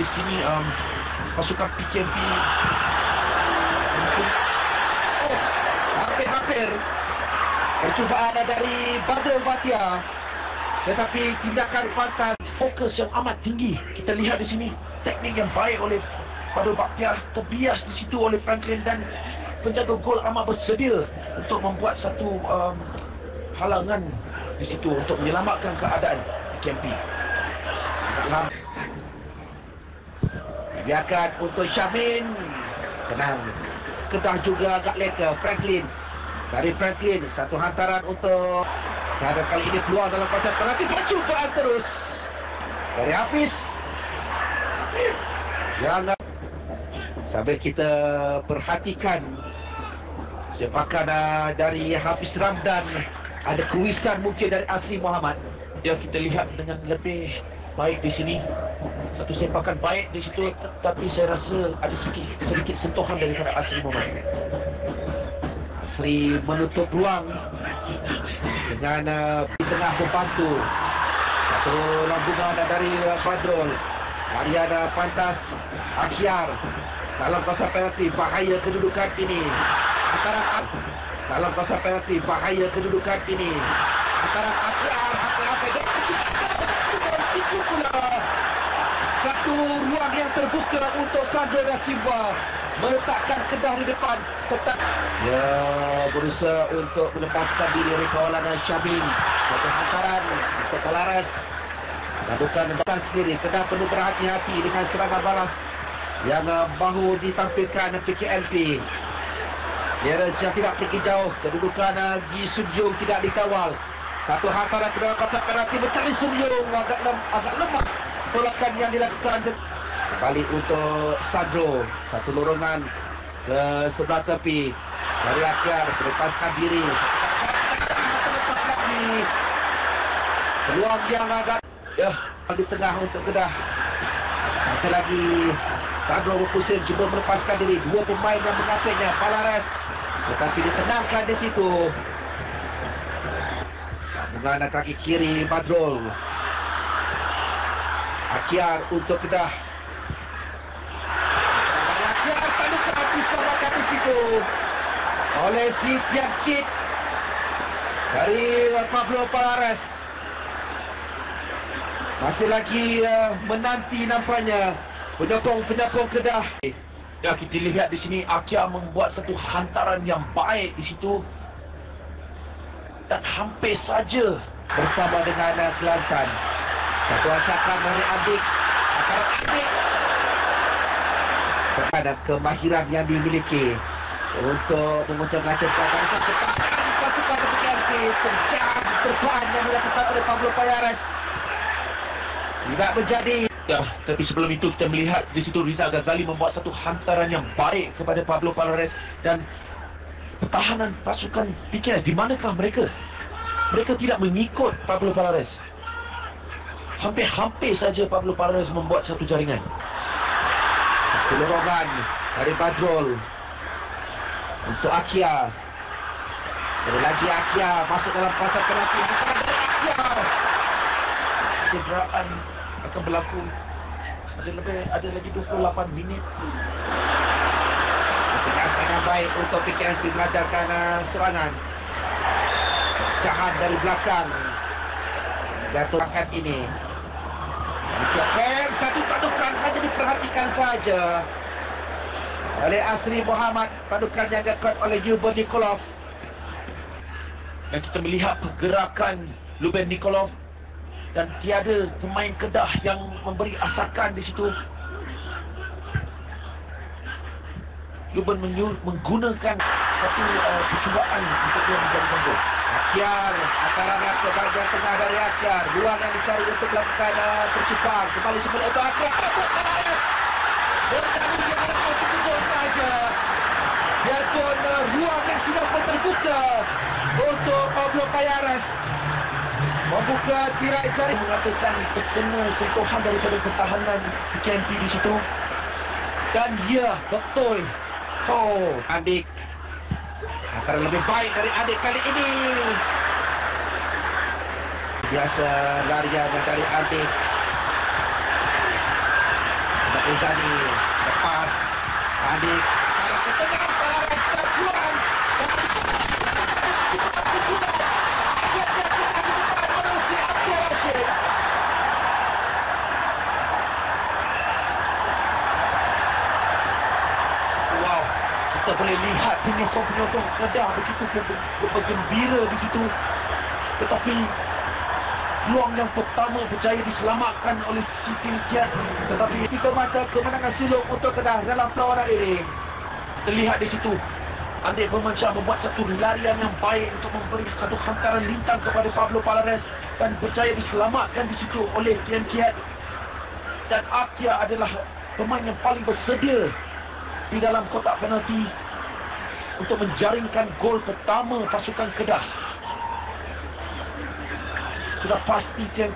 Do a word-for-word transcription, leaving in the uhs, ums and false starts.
di sini um, pasukan P K N P. Oh, hampir-hampir percubaan dari Badrul Bakhtiar, tetapi tindakan pantas, fokus yang amat tinggi. Kita lihat di sini teknik yang baik oleh Badrul Bakhtiar, terbias di situ oleh Franklin, dan penjaga gol amat bersedia untuk membuat satu um, halangan di situ untuk menyelamatkan keadaan P K N P. Biarkan untuk Syamin Tenang. Kedah juga agak leka Franklin. Dari Franklin, satu hantaran untuk cara kali ini keluar dalam kawasan penalti. Percubaan terus dari Hafiz. Jangan sambil kita perhatikan sepakan dari Hafiz Ramdan. Ada kewisan mungkin dari Asri Muhammad. Dia kita lihat dengan lebih baik di sini. Satu sepakan baik di situ, tapi saya rasa ada sedikit, sedikit sentuhan daripada Asri Muhammad. Asri menutup ruang dengan uh, di tengah pembantu. Satu lambungan dari uh, Padrol. Mariana pantas Akhir dalam pasal penalti, bahaya kedudukan ini. Antara dalam pasal penalti, bahaya kedudukan ini. Antara Akhir apa-apa itu pula. Satu ruang yang terbuka untuk Sado Resiba meletakkan Kedah di depan. Tetap ya berusaha untuk melepaskan diri dari kawalan Syamin. Satu hantaran untuk Lares. Lakukan balas sendiri. Kedah perlu berhati-hati dengan serangan balas yang bahu ditampilkan P K L P. Lares tidak pergi jauh. Kedudukan Ji Sunjung tidak dikawal. Satu hantaran kedua pasal penalti mencari Sunjung. Agak, lem, agak lemah tolakan yang dilakukan. Kembali untuk Sandro. Satu lorongan ke sebelah tepi. Dari Akhir melepaskan diri. Peluang yang agak ya, di tengah untuk Kedah. Sekali lagi Sandro berpusing cuba melepaskan diri. Dua pemain yang mengasiknya Pallarés, tetapi ditenangkan di situ dengan kaki kiri Badrol. Akia untuk Kedah. Oleh si Cikiat dari Pablo Pallarés. Masih lagi uh, menanti nampaknya penyokong-penyokong Kedah. Ya, kita lihat di sini Aptia membuat satu hantaran yang baik di situ dan hampir saja bersama dengan uh, Kelantan. Satu asakan dari Adik. Antara Adik terhadap kemahiran yang dimiliki untuk mengucap-ucapkan pasukan P K N P terjam terkuat yang dilakukan oleh Pablo Pallarés tidak menjadi. Ya, tapi sebelum itu kita melihat di situ Rizal Ghazali membuat satu hantaran yang baik kepada Pablo Pallarés, dan pertahanan pasukan P K S, di manakah mereka? Mereka tidak mengikut Pablo Pallarés. Hampir-hampir saja Pablo Pallarés membuat satu jaringan. Satu lorongan dari Badrol untuk Akia. Sekali lagi Akia masuk dalam pasal penalti. Cederaan akan berlaku. Ada lebih, ada lagi dua puluh lapan minit. Sangat baik untuk P K S melajarkan uh, serangan. Cahat dari belakang. Jatuhkan ini. Siapkan satu tadukan hanya diperhatikan saja oleh Asri Muhammad. Padukan yang diangkat oleh Yuban Nikolov. Dan kita melihat pergerakan Yuban Nikolov, dan tiada pemain Kedah yang memberi asakan di situ. Yuban menggunakan satu uh, percubaan untuk dia menjadikan gol. Akhir antara ke bahagian tengah dari Akhir. Ruang yang dicari untuk melakukan uh, percubaan. Kembali sebelum itu Akhir. Biarpun uh, ruang yang sudah pun terbuka untuk Pablo Pallarés, membuka tirai jari mengatakan terkena sentuhan daripada pertahanan P K N P di situ. Dan ya, betul. Oh, Adik akan lebih baik dari Adik kali ini. Biasa larian dari Adik. Ghazali lepas adik kita boleh lihat penyokong-penyokong Kedah begitu bergembira begitu, tetapi peluang yang pertama berjaya diselamatkan oleh Cikiat, tetapi tiga mata kemenangan sulung untuk Kedah dalam perlawanan ini. Terlihat di situ Andik Bermansyah membuat satu larian yang baik untuk memberi satu hantaran lintang kepada Pablo Pallarés dan berjaya diselamatkan di situ oleh Cikiat. Dan Aptia adalah pemain yang paling bersedia di dalam kotak penalti untuk menjaringkan gol pertama pasukan Kedah. Sudah pasti tiang